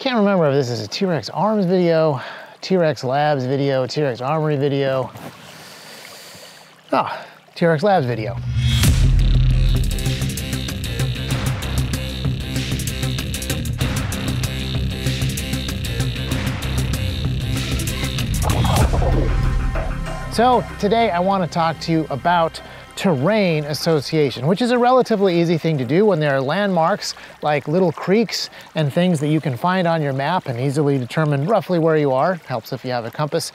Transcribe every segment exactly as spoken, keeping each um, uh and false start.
Can't remember if this is a T-Rex Arms video, T-Rex Labs video, T-Rex Armory video. Oh, T-Rex Labs video. So today I want to talk to you about terrain association, which is a relatively easy thing to do when there are landmarks like little creeks and things that you can find on your map and easily determine roughly where you are. Helps if you have a compass.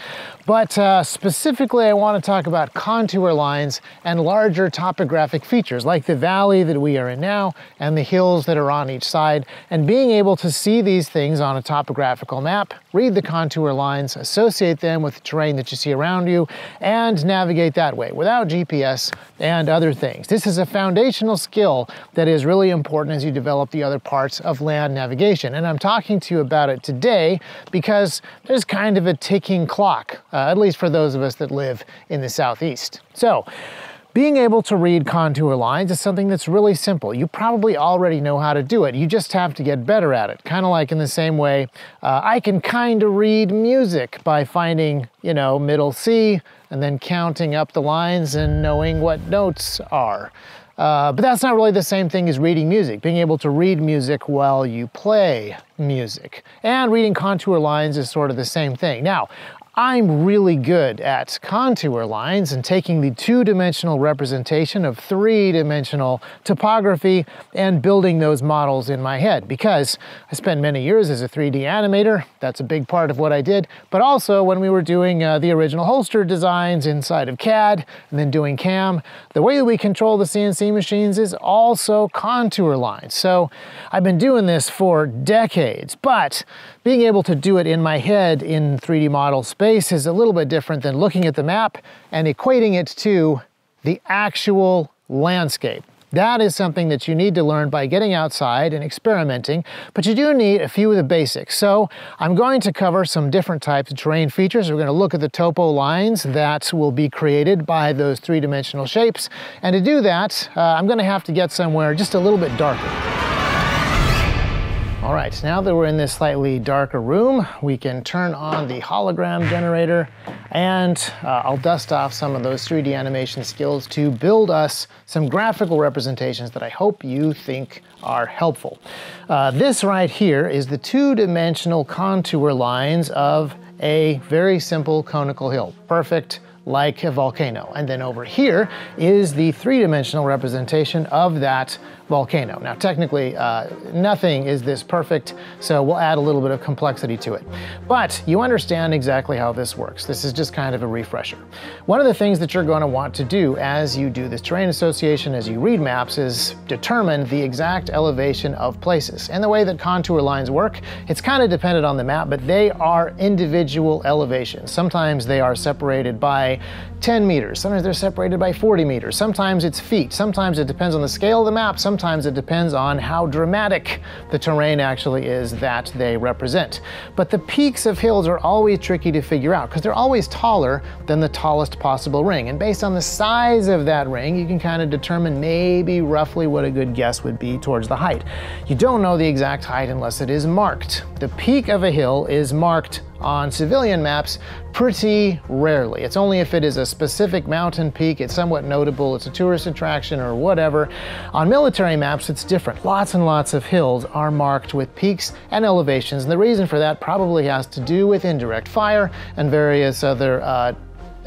But uh, specifically, I want to talk about contour lines and larger topographic features like the valley that we are in now and the hills that are on each side, and being able to see these things on a topographical map, read the contour lines, associate them with the terrain that you see around you, and navigate that way without G P S and other things. This is a foundational skill that is really important as you develop the other parts of land navigation. And I'm talking to you about it today because there's kind of a ticking clock, uh, at least for those of us that live in the Southeast. So, being able to read contour lines is something that's really simple. You probably already know how to do it. You just have to get better at it. Kind of like in the same way, uh, I can kind of read music by finding, you know, middle C and then counting up the lines and knowing what notes are. Uh, but that's not really the same thing as reading music. Being able to read music while you play music. And reading contour lines is sort of the same thing. Now, I'm really good at contour lines and taking the two-dimensional representation of three-dimensional topography and building those models in my head, because I spent many years as a three D animator. That's a big part of what I did, but also when we were doing uh, the original holster designs inside of C A D and then doing CAM, the way that we control the C N C machines is also contour lines. So I've been doing this for decades, but being able to do it in my head in three D model space is a little bit different than looking at the map and equating it to the actual landscape. That is something that you need to learn by getting outside and experimenting, but you do need a few of the basics. So I'm going to cover some different types of terrain features. We're going to look at the topo lines that will be created by those three-dimensional shapes. And to do that, uh, I'm going to have to get somewhere just a little bit darker. All right, now that we're in this slightly darker room, we can turn on the hologram generator, and uh, I'll dust off some of those three D animation skills to build us some graphical representations that I hope you think are helpful. Uh, this right here is the two-dimensional contour lines of a very simple conical hill. Perfect. Like a volcano. And then over here is the three-dimensional representation of that volcano. Now, technically, uh, nothing is this perfect, so we'll add a little bit of complexity to it. But you understand exactly how this works. This is just kind of a refresher. One of the things that you're going to want to do as you do this terrain association, as you read maps, is determine the exact elevation of places. And the way that contour lines work, it's kind of dependent on the map, but they are individual elevations. Sometimes they are separated by ten meters, sometimes they're separated by forty meters, sometimes it's feet, sometimes it depends on the scale of the map, sometimes it depends on how dramatic the terrain actually is that they represent. But the peaks of hills are always tricky to figure out because they're always taller than the tallest possible ring, and based on the size of that ring you can kind of determine maybe roughly what a good guess would be towards the height. You don't know the exact height unless it is marked. The peak of a hill is marked on civilian maps pretty rarely. It's only if it is a specific mountain peak, it's somewhat notable, it's a tourist attraction or whatever. On military maps, it's different. Lots and lots of hills are marked with peaks and elevations, and the reason for that probably has to do with indirect fire and various other uh,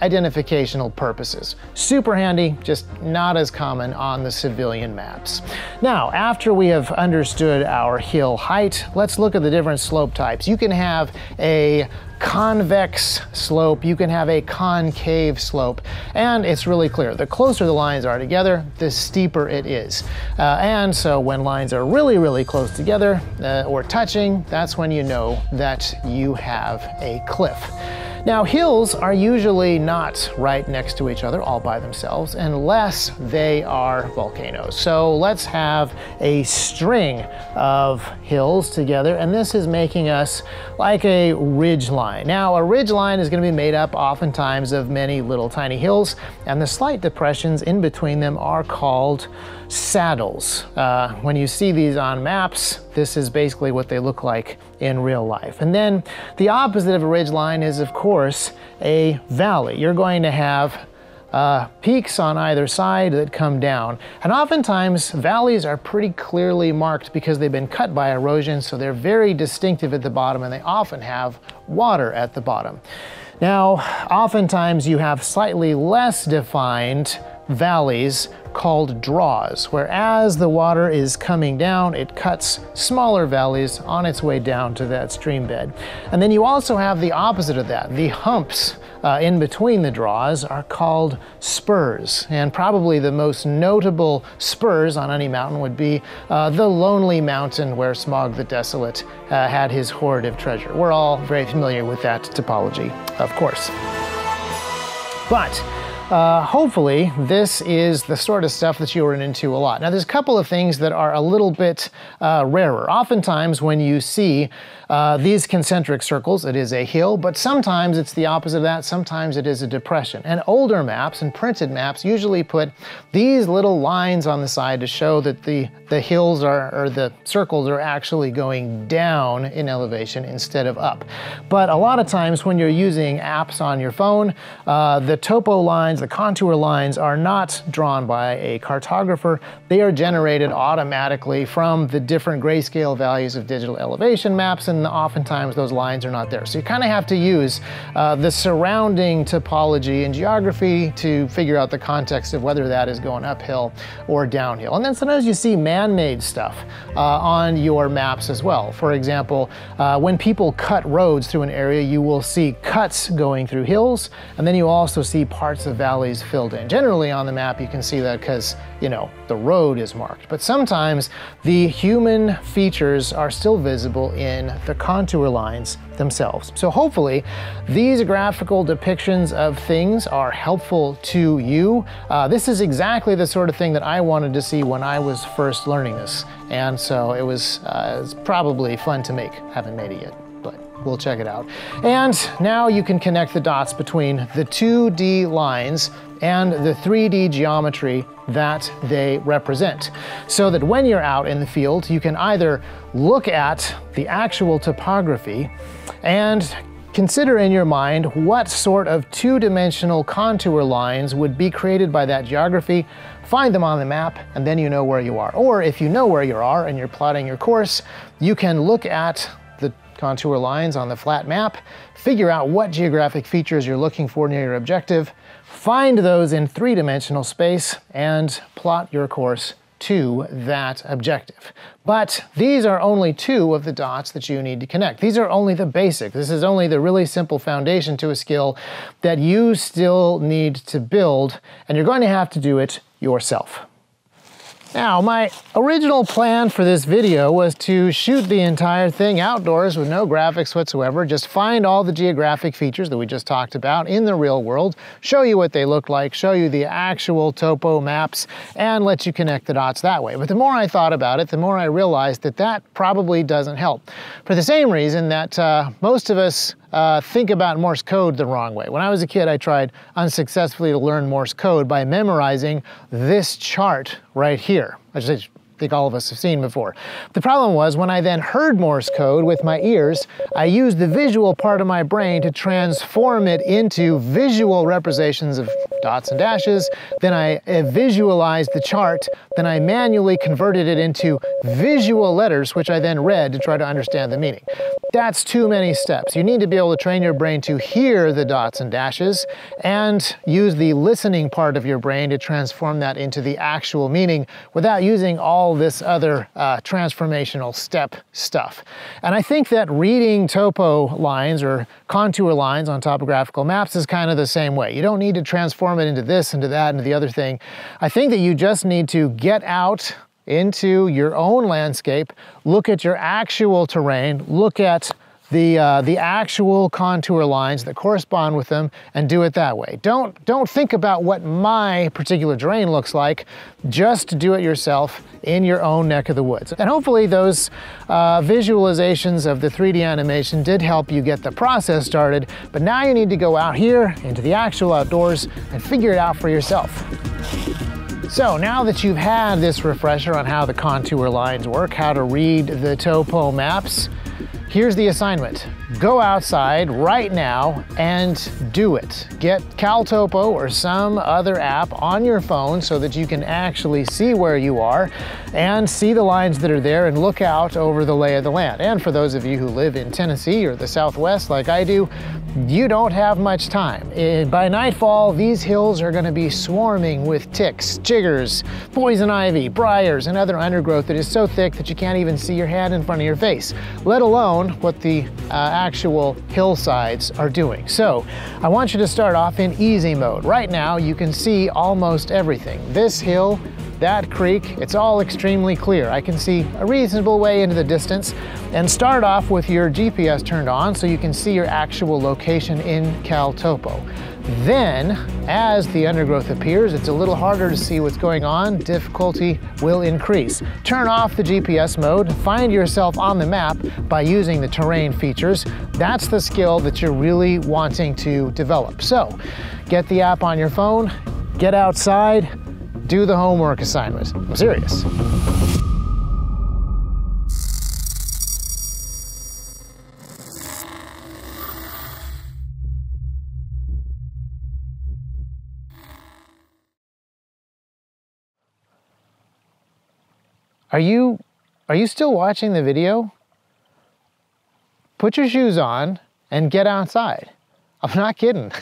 identificational purposes. Super handy, just not as common on the civilian maps. Now, after we have understood our hill height, let's look at the different slope types. You can have a convex slope, you can have a concave slope, and it's really clear. The closer the lines are together, the steeper it is. Uh, and so when lines are really, really close together uh, or touching, that's when you know that you have a cliff. Now, hills are usually not right next to each other all by themselves unless they are volcanoes. So let's have a string of hills together, and this is making us like a ridge line. Now, a ridge line is going to be made up oftentimes of many little tiny hills, and the slight depressions in between them are called saddles. Uh, when you see these on maps, this is basically what they look like in real life. And then the opposite of a ridge line is, of course, a valley. You're going to have Uh, peaks on either side that come down. And oftentimes valleys are pretty clearly marked because they've been cut by erosion, so they're very distinctive at the bottom, and they often have water at the bottom. Now, oftentimes you have slightly less defined valleys called draws, where as the water is coming down, it cuts smaller valleys on its way down to that stream bed. And then you also have the opposite of that. The humps uh, in between the draws are called spurs, and probably the most notable spurs on any mountain would be uh, the Lonely Mountain, where Smaug the Desolate uh, had his hoard of treasure. We're all very familiar with that topology, of course. But Uh, hopefully, this is the sort of stuff that you run into a lot. Now, there's a couple of things that are a little bit uh, rarer. Oftentimes, when you see uh, these concentric circles, it is a hill, but sometimes it's the opposite of that. Sometimes it is a depression. And older maps and printed maps usually put these little lines on the side to show that the, the hills are, or the circles are actually going down in elevation instead of up. But a lot of times when you're using apps on your phone, uh, the topo lines, the contour lines, are not drawn by a cartographer. They are generated automatically from the different grayscale values of digital elevation maps, and oftentimes those lines are not there. So you kind of have to use uh, the surrounding topology and geography to figure out the context of whether that is going uphill or downhill. And then sometimes you see man-made stuff uh, on your maps as well. For example, uh, when people cut roads through an area, you will see cuts going through hills, and then you also see parts of valleys filled in. Generally on the map you can see that because, you know, the road is marked, but sometimes the human features are still visible in the contour lines themselves. So hopefully these graphical depictions of things are helpful to you. Uh, this is exactly the sort of thing that I wanted to see when I was first learning this, and so it was, uh, it was probably fun to make. Haven't made it yet. We'll check it out. And now you can connect the dots between the two D lines and the three D geometry that they represent, so that when you're out in the field, you can either look at the actual topography and consider in your mind what sort of two-dimensional contour lines would be created by that geography, find them on the map, and then you know where you are. Or if you know where you are and you're plotting your course, you can look at the contour lines on the flat map, figure out what geographic features you're looking for near your objective, find those in three-dimensional space, and plot your course to that objective. But these are only two of the dots that you need to connect. These are only the basic. This is only the really simple foundation to a skill that you still need to build, and you're going to have to do it yourself. Now, my original plan for this video was to shoot the entire thing outdoors with no graphics whatsoever, just find all the geographic features that we just talked about in the real world, show you what they look like, show you the actual topo maps, and let you connect the dots that way. But the more I thought about it, the more I realized that that probably doesn't help. For the same reason that uh, most of us Uh, think about Morse code the wrong way. When I was a kid, I tried unsuccessfully to learn Morse code by memorizing this chart right here, which I think all of us have seen before. The problem was, when I then heard Morse code with my ears, I used the visual part of my brain to transform it into visual representations of dots and dashes. Then I visualized the chart. Then I manually converted it into visual letters, which I then read to try to understand the meaning. That's too many steps. You need to be able to train your brain to hear the dots and dashes and use the listening part of your brain to transform that into the actual meaning without using all this other uh, transformational step stuff. And I think that reading topo lines or contour lines on topographical maps is kind of the same way. You don't need to transform it into this, into that, into the other thing. I think that you just need to get out into your own landscape, look at your actual terrain, look at the uh, the actual contour lines that correspond with them, and do it that way. Don't don't think about what my particular terrain looks like. Just do it yourself in your own neck of the woods. And hopefully those uh, visualizations of the three D animation did help you get the process started. But now you need to go out here into the actual outdoors and figure it out for yourself. So now that you've had this refresher on how the contour lines work, how to read the topo maps, here's the assignment. Go outside right now and do it. Get CalTopo or some other app on your phone so that you can actually see where you are and see the lines that are there and look out over the lay of the land. And for those of you who live in Tennessee or the Southwest like I do, you don't have much time. By nightfall, these hills are going to be swarming with ticks, chiggers, poison ivy, briars, and other undergrowth that is so thick that you can't even see your hand in front of your face, let alone what the uh, actual hillsides are doing. So I want you to start off in easy mode. Right now, you can see almost everything. This hill, that creek, it's all extremely clear. I can see a reasonable way into the distance, and start off with your G P S turned on so you can see your actual location in CalTopo. Then, as the undergrowth appears, it's a little harder to see what's going on. Difficulty will increase. Turn off the G P S mode. Find yourself on the map by using the terrain features. That's the skill that you're really wanting to develop. So, get the app on your phone, get outside, do the homework assignment. I'm serious. Are you, are you still watching the video? Put your shoes on and get outside. I'm not kidding.